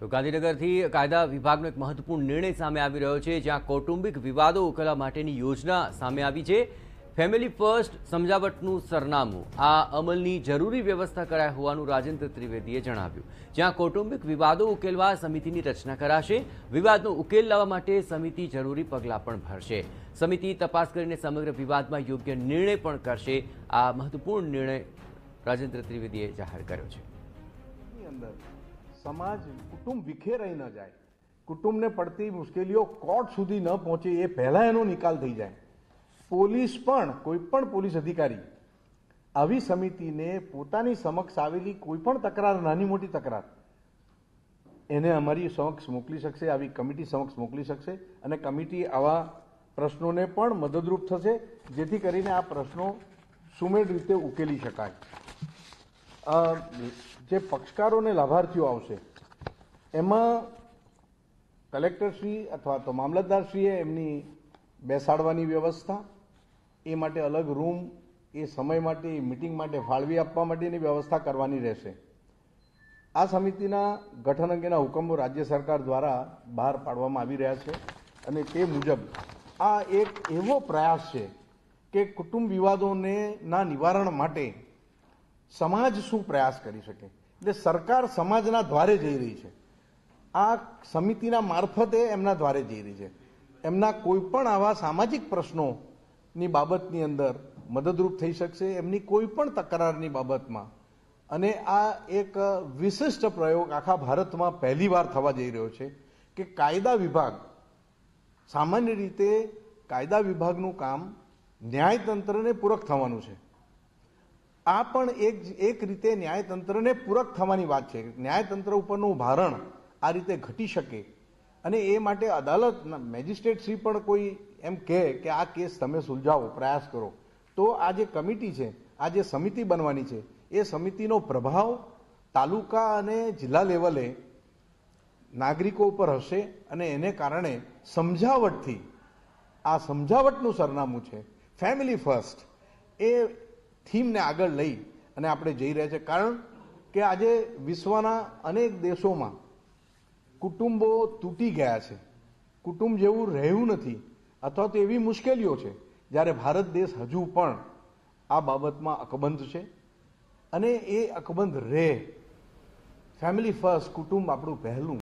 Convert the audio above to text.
તો ગાંધીનગરથી કાયદા વિભાગનો એક મહત્વપૂર્ણ નિર્ણય સામે આવી રહ્યો છે, જ્યાં કૌટુંબિક વિવાદો ઉકેલવા માટેની યોજના સામે આવી છે। ફેમિલી ફર્સ્ટ સમજાવટનું સરનામું આ અમલની જરૂરી વ્યવસ્થા કરાય હોવાનું રાજેન્દ્ર ત્રિવેદીએ જણાવ્યું, જ્યાં કૌટુંબિક વિવાદો ઉકેલવા સમિતિની રચના કરાશે। વિવાદનો ઉકેલ લાવવા માટે સમિતિ જરૂરી પગલાં પણ ભરશે। સમિતિ તપાસ કરીને સમગ્ર વિવાદમાં યોગ્ય નિર્ણય પણ કરશે। આ મહત્વપૂર્ણ નિર્ણય राजेंद्र त्रिवेदीए जाहिर करो। समाज कुटुंब विखेराई न जाए, कुटुंब ने पड़ती मुश्किलों कोर्ट सुधी न पहुंचे ये पहला एनो निकाल थी जाए। पोलीस पण कोईपण पोलीस अधिकारी आवी समिति ने पोतानी समक्ष आवेली कोईपण तकरार नानी मोटी तकरार एने अमरी समक्ष मोकली शकशे, आवी कमिटी समक्ष मोकली शकशे अने कमिटी आवा प्रश्नों ने पण मददरूप थशे, जेथी करीने आ प्रश्नों सुमेळ रीते उकेली शकाय। जे पक्षकारों ने लाभार्थीओ आवशे एमां कलेक्टरश्री अथवा तो मामलतदारश्रीए एमनी बेसाडवानी व्यवस्था ए माटे अलग रूम ए समय माटे मीटिंग माटे फाळवी आपवा माटेनी व्यवस्था करवानी रहेशे। आ समितिना गठन अंगेना हुकमो राज्य सरकार द्वारा बहार पाडवामां आवी रह्या छे अने ते मुजब आ एक एवो प्रयास छे के कुटुंब विवादों ने ना निवारण माटे समाज शू प्रयास करी शके। एटले सरकार समाजना द्वारे जई रही है, आ समितिना मार्फते एमना द्वारे जई रही है। एमना कोईपण आवा सामाजिक प्रश्नोनी बाबतनी अंदर मददरूप थई शकशे, एमनी कोईपण तकरारनी बाबतमां। अने आ एक विशिष्ट प्रयोग आखा भारतमां पहलीवार थवा जई रह्यो छे के कायदा विभाग सामान्य रीते कायदा विभागनुं काम न्यायतंत्र ने पूरक थवानुं छे। आ पण एक रीते न्यायतंत्र ने पूरक थवानी वात छे। न्यायतंत्र उपरनुं भारण आ रीते घटी शके अने ए माटे अदालत मेजिस्ट्रेट श्री पण कोई एम कहे के आ केस तमे सुलझावो, प्रयास करो, तो आ जे कमिटी छे, आ जे समिति बनवानी छे ए समितिनो प्रभाव तालुका अने जिल्ला लेवले नागरिको पर हशे अने एने कारणे समजावटथी आ समजावटनुं सरनामुं छे। फैमिली फर्स्ट ए थीम ने आगळ लई अने आपणे जई रह्या छे, कारण के आजे विश्वना अनेक देशोमां कुटुंबो तूटी गया छे, कुटुंब जेवुं रह्युं नथी अथवा तो एवी मुश्केलीओ छे, ज्यारे भारत देश हजू पण आ बाबतमां अकबंध छे अने ए अकबंध रहे। फैमिली फर्स्ट कुटुंब आपणुं पहेलुं